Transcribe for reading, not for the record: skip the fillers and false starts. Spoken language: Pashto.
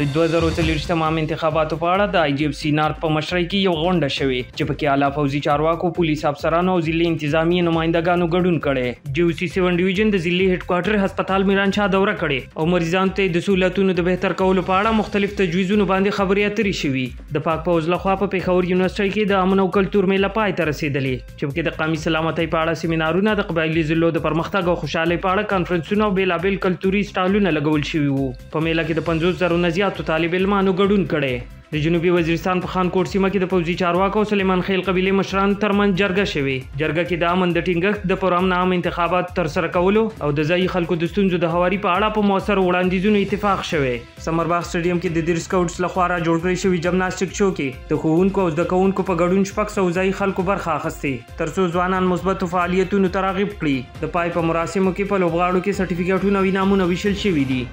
2000 لرش تمام انتخاباتو په اړه د IGFC نارت په مشرۍ کې یو غونډه شوې چې پکې اعلی فوزي چارواکو، پولیس افسرانو او ضلع انتظامی نمائندګانو ګډون کړي. GUC 7 ډیویژن د ضلع هډ کوارټر هسپتال میران شاه دوره کړي او مریضانو ته د سہولتونو د بهتر کولو په اړه مختلف تجویزونو باندې خبرې اترې شوې. د پاک پوز لخوا په پېښور یونیورسيټي کې د امن او کلتور میله پای ته رسیدلې چې پکې د قومي سلامتۍ په اړه سیمینارونه، د قبایلي ضلعو د پرمختګ او خوشحالۍ په اړه کانفرنسونه او بیلابیل کلتوري سټالونه لګول شوي وو. په میله کې د 50000 نه زیاتو طالب علمانو ګډون کړي. د جنوبي وزیرستان په خانکوټ سیمه کې د پوځي چارواکو سلیمان خیل قبیله مشران ترمنځ جرګه شوې. جرګه کې د امن د ټینګښت د پروام نام انتخابات تر سره کولو او د ځای خلکو د ستونزو د هواري په اړه په موثر وړاندیزونو اتفاق شوې. سمرباغ سټیډیم کې د ډیر سکاوټس لخوا را جوړ کړی شوی جمناستیک شو کې د ښوونکو او د کوونکو په ګډون شپږ سو ځای خلکو برخه اخیستې تر څو ځوانان مثبت فعالیتونو ترغیب کړي. د پای په مراسمو کې په لوبغاړو کې سرټیفیکټونه او انعامونه ویشل شوي دي.